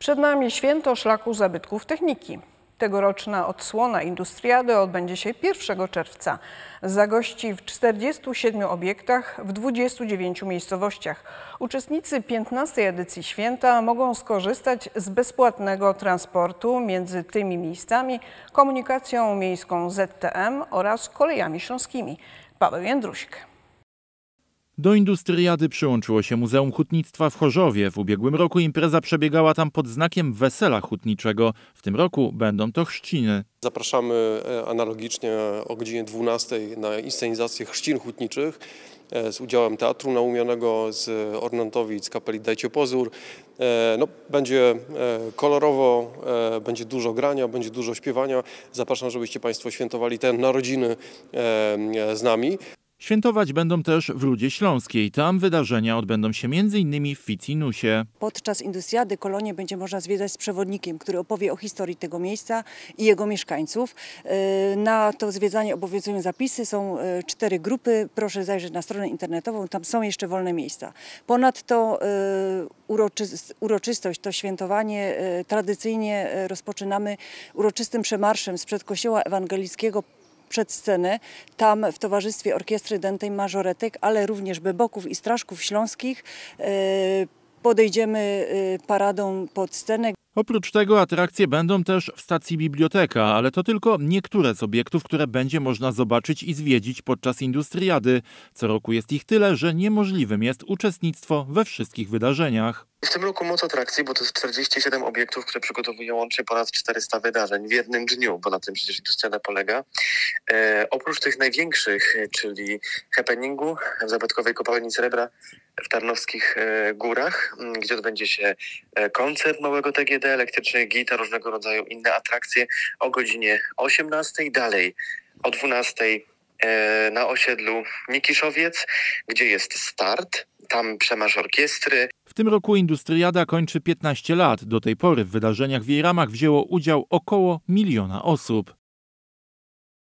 Przed nami święto Szlaku Zabytków Techniki. Tegoroczna odsłona Industriady odbędzie się 1 czerwca. Zagości w 47 obiektach w 29 miejscowościach. Uczestnicy 15. edycji święta mogą skorzystać z bezpłatnego transportu między tymi miejscami, komunikacją miejską ZTM oraz kolejami śląskimi. Paweł Jędruśik. Do Industriady przyłączyło się Muzeum Hutnictwa w Chorzowie. W ubiegłym roku impreza przebiegała tam pod znakiem wesela hutniczego. W tym roku będą to chrzciny. Zapraszamy analogicznie o godzinie 12:00 na inscenizację chrzcin hutniczych z udziałem Teatru Naumionego, z Ornontowic, kapeli Dajcie Pozór. No, będzie kolorowo, będzie dużo grania, będzie dużo śpiewania. Zapraszam, żebyście Państwo świętowali te narodziny z nami. Świętować będą też w Rudzie Śląskiej. Tam wydarzenia odbędą się m.in. w Ficinusie. Podczas Industriady kolonie będzie można zwiedzać z przewodnikiem, który opowie o historii tego miejsca i jego mieszkańców. Na to zwiedzanie obowiązują zapisy, są 4 grupy. Proszę zajrzeć na stronę internetową, tam są jeszcze wolne miejsca. Ponadto uroczystość, to świętowanie tradycyjnie rozpoczynamy uroczystym przemarszem sprzed Kościoła Ewangelickiego przed scenę, tam w towarzystwie Orkiestry Dętej Majoretek, ale również Beboków i Straszków Śląskich podejdziemy paradą pod scenę. Oprócz tego atrakcje będą też w stacji biblioteka, ale to tylko niektóre z obiektów, które będzie można zobaczyć i zwiedzić podczas Industriady. Co roku jest ich tyle, że niemożliwym jest uczestnictwo we wszystkich wydarzeniach. W tym roku moc atrakcji, bo to jest 47 obiektów, które przygotowują łącznie ponad 400 wydarzeń w jednym dniu, bo na tym przecież Industriada polega. Oprócz tych największych, czyli happeningu w zabytkowej kopalni srebra w Tarnowskich Górach, gdzie odbędzie się koncert małego TGD, elektrycznych gitar, różnego rodzaju inne atrakcje o godzinie 18:00, dalej o 12:00 na osiedlu Nikiszowiec, gdzie jest start, tam przemarsz orkiestry. W tym roku Industriada kończy 15 lat. Do tej pory w wydarzeniach w jej ramach wzięło udział około 1 miliona osób.